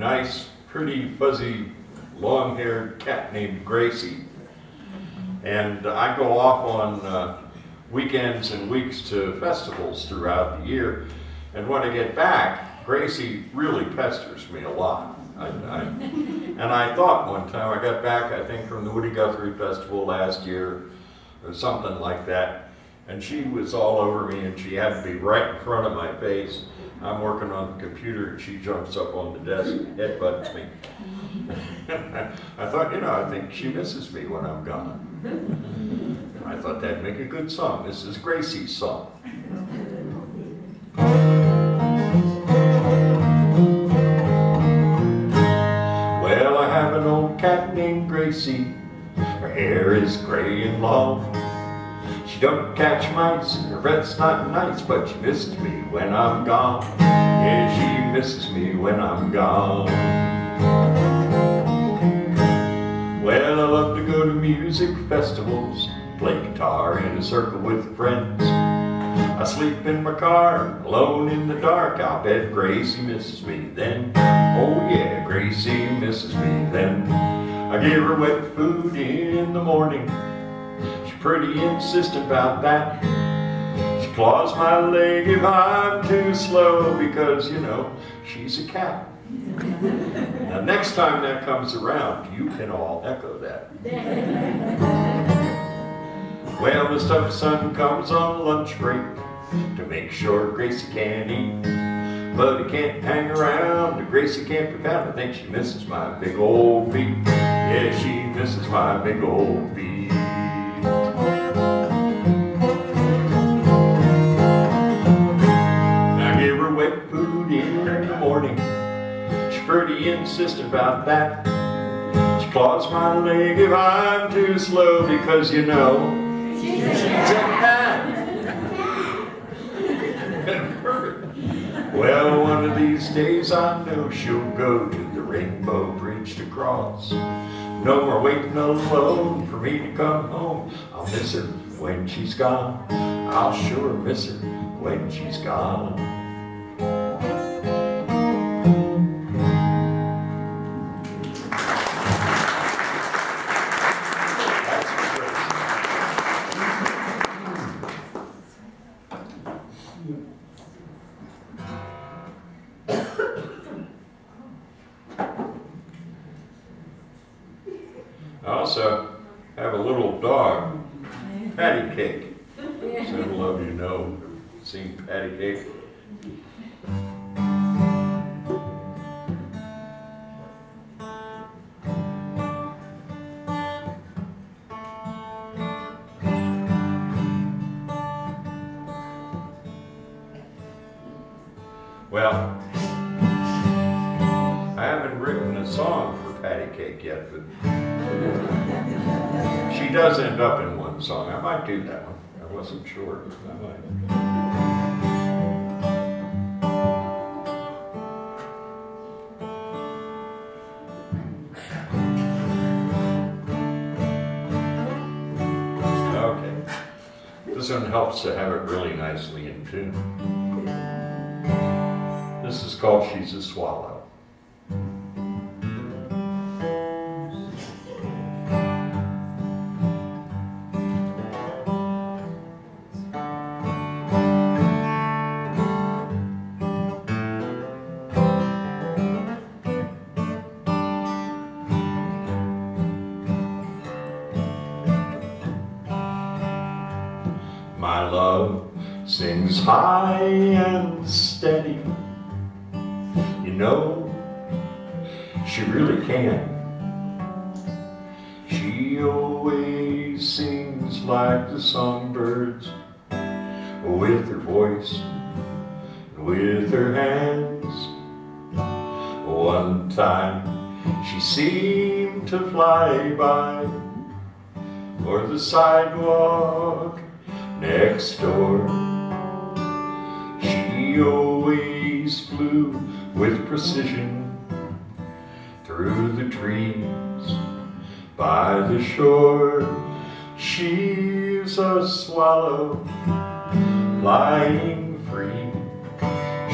nice, pretty, fuzzy, long-haired cat named Gracie. And I go off on weekends and weeks to festivals throughout the year. And when I get back, Gracie really pesters me a lot. And I thought one time, I got back, I think, from the Woody Guthrie Festival last year or something like that. And she was all over me, and she had to be right in front of my face. I'm working on the computer, and she jumps up on the desk, headbutts me. I thought, you know, I think she misses me when I'm gone. I thought that'd make a good song. This is Gracie's song. Well, I have an old cat named Gracie. Her hair is gray and long. She don't catch mice, and her breath's not nice, but she misses me when I'm gone. Yeah, she misses me when I'm gone. Well, I love to go to music festivals, play guitar in a circle with friends. I sleep in my car, alone in the dark. I'll bet Gracie misses me then. Oh yeah, Gracie misses me then. I give her wet food in the morning. Pretty insistent about that. She claws my leg if I'm too slow because, you know, she's a cat. Now next time that comes around, you can all echo that. Well, the stuffed son comes on lunch break to make sure Gracie can eat. But he can't hang around, Gracie can't be found. I think she misses my big old feet. Yeah, she misses my big old feet. Pretty insistent about that. She claws my leg if I'm too slow because, you know, she's a cat. Perfect. Well, one of these days I know she'll go to the Rainbow Bridge to cross. No more waiting alone for me to come home. I'll miss her when she's gone. I'll sure miss her when she's gone. Patty Cake. Some of you know, sing Patty Cake. Well, I haven't written a song for Patty Cake yet, but she does end up in one song. I might do that one. I wasn't sure. I might. Okay. This one helps to have it really nicely in tune. This is called She's a Swallow. My love sings high and steady. You know, she really can. She always sings like the songbirds, with her voice, with her hands. One time she seemed to fly by, o'er the sidewalk next door. She always flew with precision through the trees by the shore. She's a swallow flying free.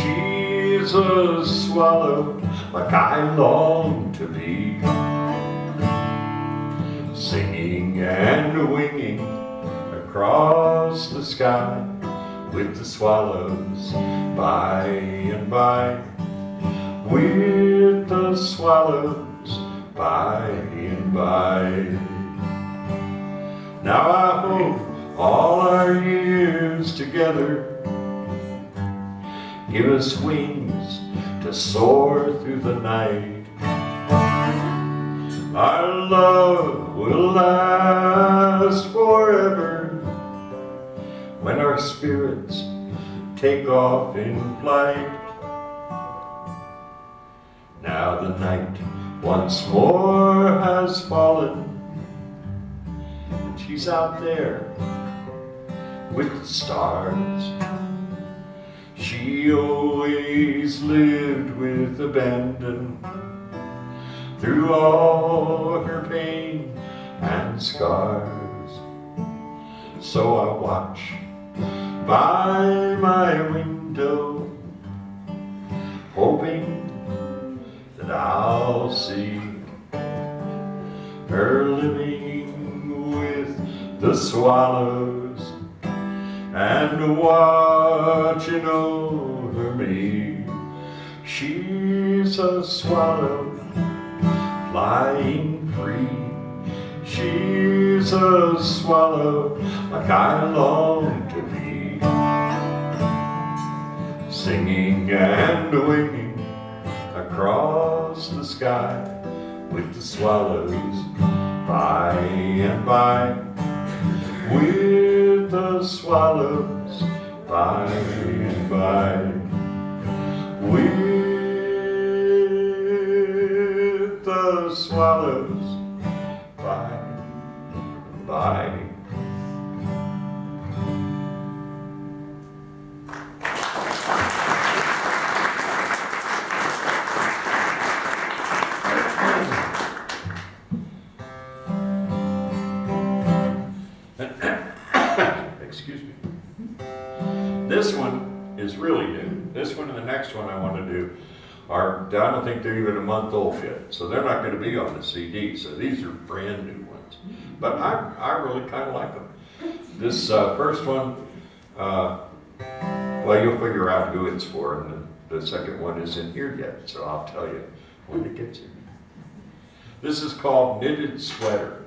She's She's a swallow like I long to be, singing and winging across the sky with the swallows by and by, with the swallows by and by. Now I hope all our years together give us wings to soar through the night. Our love will last forever when our spirits take off in flight. Now the night once more has fallen, and she's out there with the stars. She always lived with abandon through all her pain and scars. So I watch by my window, hoping that I'll see her living with the swallows and watching over me. She's a swallow flying free. She's a swallow like I long to be, singing and winging across the sky with the swallows by and by, with the swallows by and by, with the swallows by and by. This one is really new. This one and the next one I want to do are, I don't think they're even a month old yet, so they're not going to be on the CD, so these are brand new ones. But I really kind of like them. This first one, well, you'll figure out who it's for, and the second one isn't here yet, so I'll tell you when it gets here. This is called Knitted Sweater.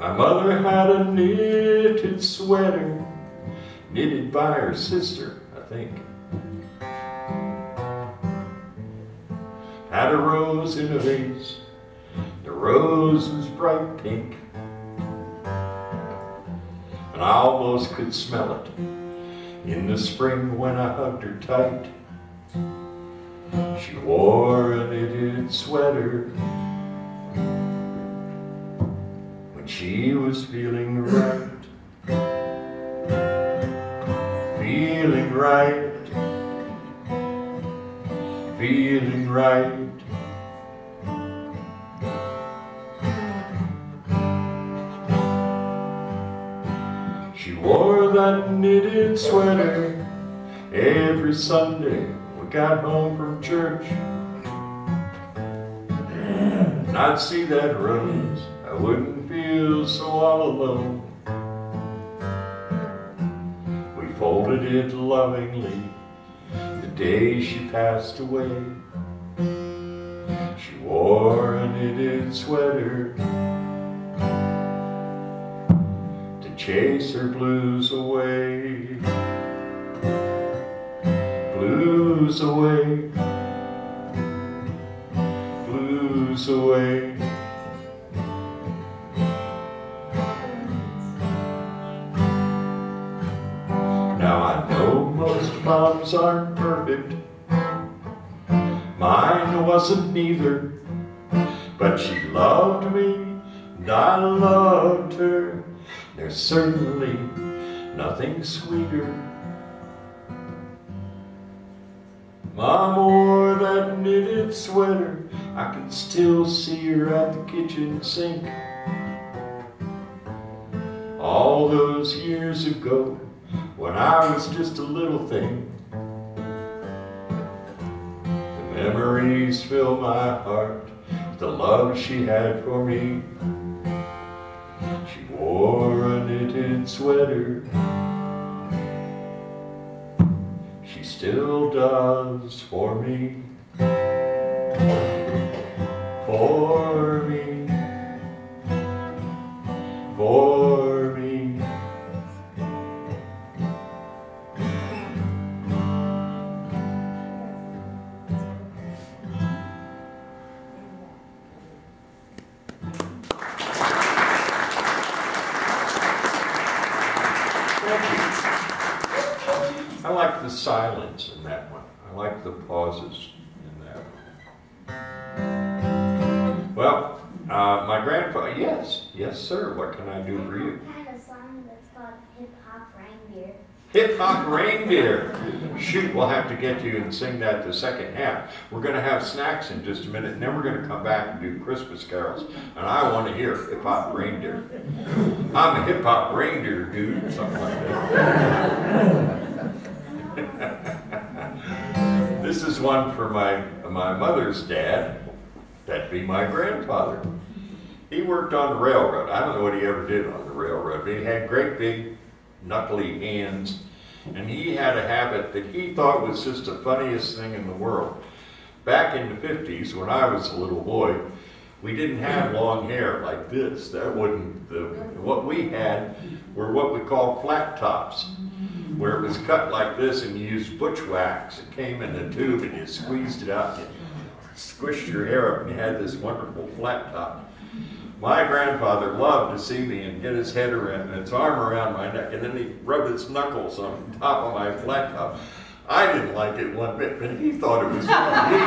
My mother had a knitted sweater, knitted by her sister, I think. Had a rose in a vase, the rose was bright pink, and I almost could smell it in the spring when I hugged her tight. She wore a knitted sweater, she was feeling right, feeling right, feeling right. She wore that knitted sweater every Sunday we got home from church. And I'd see that rose, I wouldn't feel so all alone. We folded it lovingly the day she passed away. She wore a knitted sweater to chase her blues away, blues away, blues away. Moms aren't perfect, mine wasn't neither, but she loved me and I loved her. There's certainly nothing sweeter. Mom wore that knitted sweater. I can still see her at the kitchen sink. All those years ago, when I was just a little thing, the memories fill my heart with the love she had for me. She wore a knitted sweater. She still does for me. For me. For me. I like the silence in that one. I like the pauses in that one. Well, my grandfather, yes sir, what can I do for you? I had a song that's called Hip Hop Reindeer. Hip Hop Reindeer! Shoot, we'll have to get you and sing that the second half. We're going to have snacks in just a minute, and then we're going to come back and do Christmas carols. And I want to hear Hip Hop Reindeer. I'm a Hip Hop Reindeer dude, or something like that. This is one for my mother's dad. That'd be my grandfather. He worked on the railroad. I don't know what he ever did on the railroad, but he had great big knuckly hands, and he had a habit that he thought was just the funniest thing in the world. Back in the 50s, when I was a little boy, we didn't have long hair like this. That wouldn't, what we had were what we call flat tops, where it was cut like this and you used butch wax. It came in a tube and you squeezed it out and you squished your hair up and you had this wonderful flat top. My grandfather loved to see me and get his head around and his arm around my neck, and then he rubbed his knuckles on top of my flat top. I didn't like it one bit, but he thought it was funny.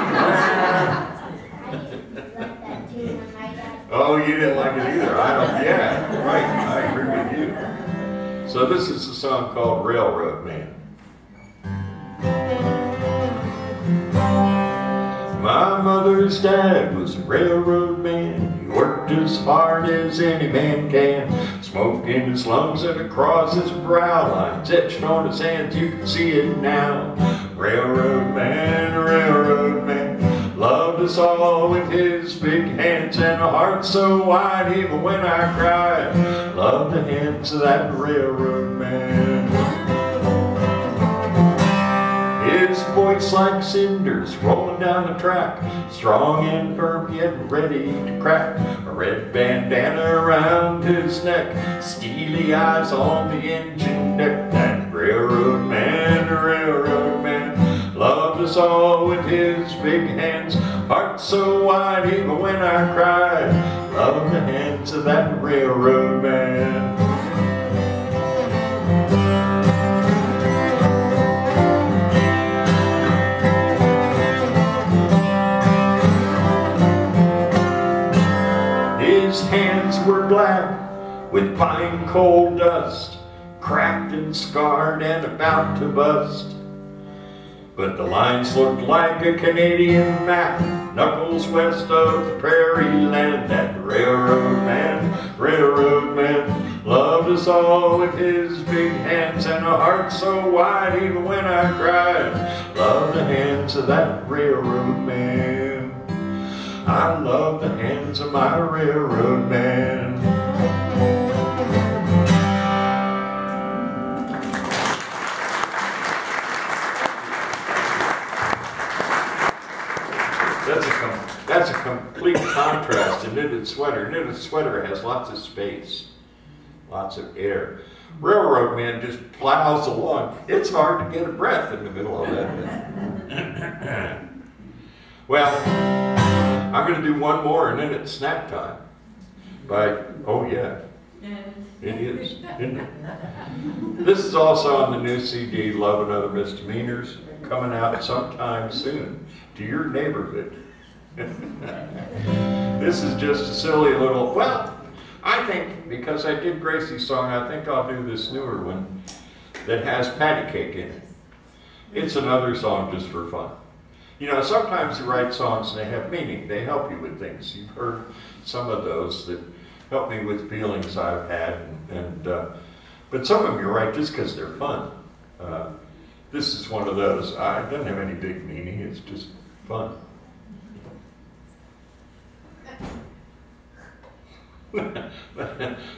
Oh, you didn't like it either. Yeah, right, I agree with you. So this is a song called Railroad Man. My mother's dad was a railroad man. He worked as hard as any man can. Smoke in his lungs and across his brow. Lines etched on his hands, you can see it now. Railroad man, loved us all with his big hands and a heart so wide even when I cried. Love the hands of that railroad man. His voice like cinders rolling down the track, strong and firm yet ready to crack. A red bandana around his neck, steely eyes on the engine deck. That railroad man, loved us all with his big hands, heart so wide even when I cried. Love the hands of that railroad man. His hands were black with pine coal dust, cracked and scarred and about to bust. But the lines looked like a Canadian map, knuckles west of the prairie land. That railroad man, loved us all with his big hands and a heart so wide even when I cried. Love the hands of that railroad man. I love the hands of my railroad man. That's a complete contrast to Knitted Sweater. Knitted Sweater has lots of space, lots of air. Railroad Man just plows along. It's hard to get a breath in the middle of that. Well, I'm going to do one more and then it's snack time. But, oh yeah, it is, isn't it? This is also on the new CD, Love and Other Misdemeanors, coming out sometime soon to your neighborhood. This is just a silly little, well, I think because I did Gracie's song, I think I'll do this newer one that has Patty Cake in it. It's another song just for fun. You know, sometimes you write songs and they have meaning. They help you with things. You've heard some of those that help me with feelings I've had, but some of them you write just because they're fun. This is one of those. It doesn't have any big meaning. It's just fun.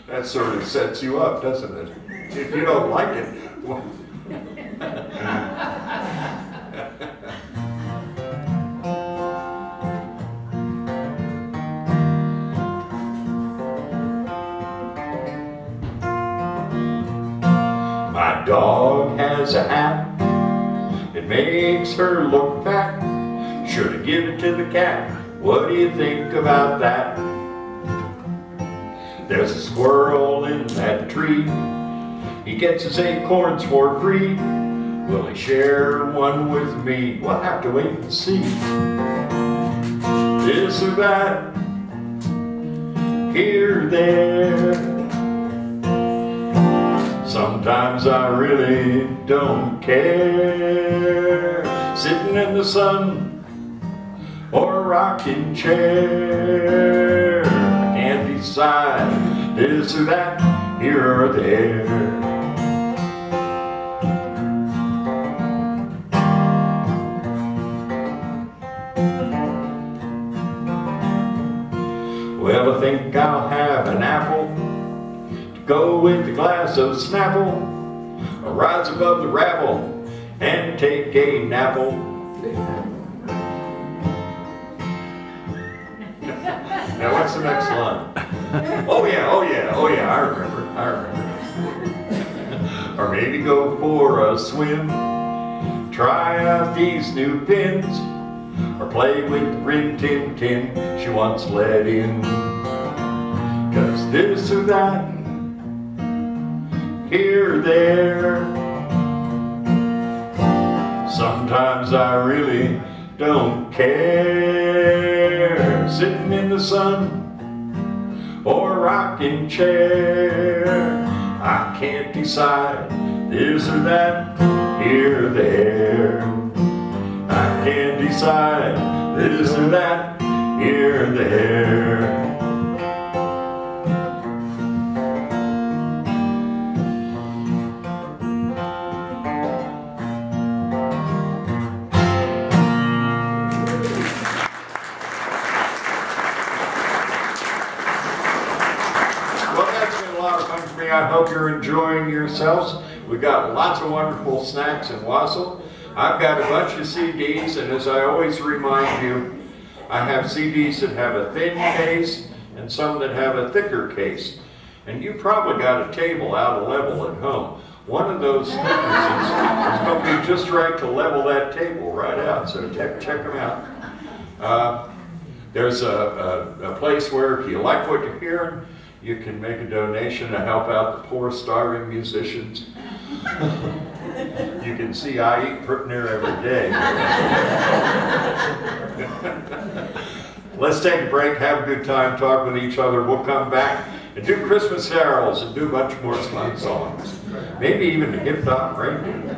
That sort of sets you up, doesn't it? If you don't like it. Well. My dog has a hat. It makes her look fat. Should have given it to the cat. What do you think about that? There's a squirrel in that tree. He gets his acorns for free. Will he share one with me? We'll have to wait and see. This or that, here or there. Sometimes I really don't care. Sitting in the sun or a rocking chair. Can't decide this or that, here or there. Well, I think I'll have an apple to go with a glass of Snapple, or rise above the rabble and take a napple. Now, what's the next line? Oh, yeah, oh, yeah, oh, yeah, I remember, I remember. Or maybe go for a swim, try out these new pins, or play with Rin Tin Tin she once let in. 'Cause this or that, here or there. Sometimes I really don't care. Sitting in the sun or a rocking chair. I can't decide this or that, here or there. I can't decide this or that, here or there. I hope you're enjoying yourselves. We got lots of wonderful snacks and wassail. I've got a bunch of CDs, and as I always remind you, I have CDs that have a thin case and some that have a thicker case. And you probably got a table out of level at home. One of those things is going to be just right to level that table right out. So check them out. There's a place where if you like what you're hearing, you can make a donation to help out the poor starving musicians. You can see I eat pretty near every day. Let's take a break, have a good time, talk with each other. We'll come back and do Christmas carols and do much more fun songs. Maybe even a Hip Hop Reindeer.